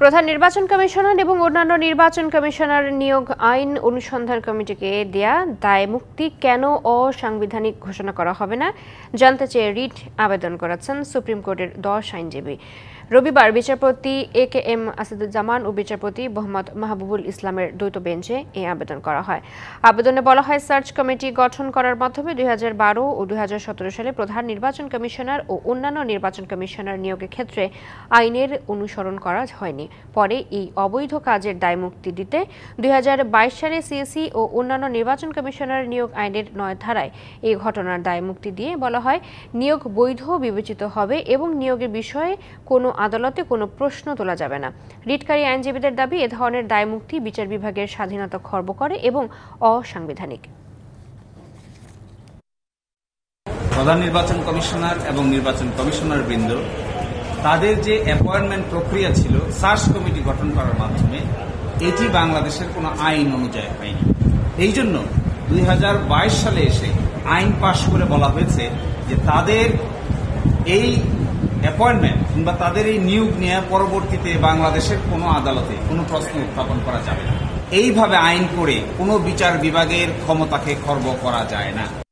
প্রধান নির্বাচন কমিশনার এবং অন্যান্য নির্বাচন কমিশনার নিয়োগ আইন অনুসন্ধান কমিটিকে দেয়া দায় মুক্তি কেন অসাংবিধানিক ঘোষণা করা হবে না জানতে চেয়ে রিট আবেদন করেছেন সুপ্রিম কোর্টের 10 আইনজীবী। রবিবার বিচারপতি এ.কে.এম আসিদুজ্জামান ও বিচারপতি মোহাম্মদ মাহবুবুল ইসলামের দ্বৈত বেঞ্চে এই আবেদন করা হয়। আবেদনে বলা হয়, সার্চ কমিটি গঠন করার মাধ্যমে 2012 ও 2017 সালে প্রধান নির্বাচন কমিশনার ও অন্যান্য নির্বাচন কমিশনার নিয়োগের ক্ষেত্রে আইনের অনুসরণ করা হয়নি। পরে এই অবৈধ কাজের দায় মুক্তি দিতে 2022 সালে সিএসি ও অন্যান্য নির্বাচন কমিশনার নিয়োগ আইনের 9 ধারায় এই ঘটনার দায় মুক্তি দিয়ে বলা হয়, নিয়োগ বৈধ বিবেচিত হবে এবং নিয়োগের বিষয়ে কোনো আদালতে কোনো প্রশ্ন তোলা যাবে না। রিটকারী আইনজীবীদের দাবি, এ ধরনের দায় মুক্তি বিচার বিভাগের স্বাধীনতা খর্ব করে এবং অসাংবিধানিক। প্রধান নির্বাচন কমিশনার এবং নির্বাচন কমিশনার বৃন্দ তাদের যে অ্যাপয়েন্টমেন্ট প্রক্রিয়া ছিল সার্চ কমিটি গঠন করার মাধ্যমে, এটি বাংলাদেশের কোনো আইন অনুযায়ী হয়নি। এই জন্য 2022 সালে এসে আইন পাশ করে বলা হয়েছে যে তাদের এই অ্যাপয়েন্টমেন্ট কিংবা তাদের এই নিয়োগ নিয়ে পরবর্তীতে বাংলাদেশের কোনো আদালতে কোনো প্রশ্ন উত্থাপন করা যাবে না। এইভাবে আইন করে কোনো বিচার বিভাগের ক্ষমতাকে খর্ব করা যায় না।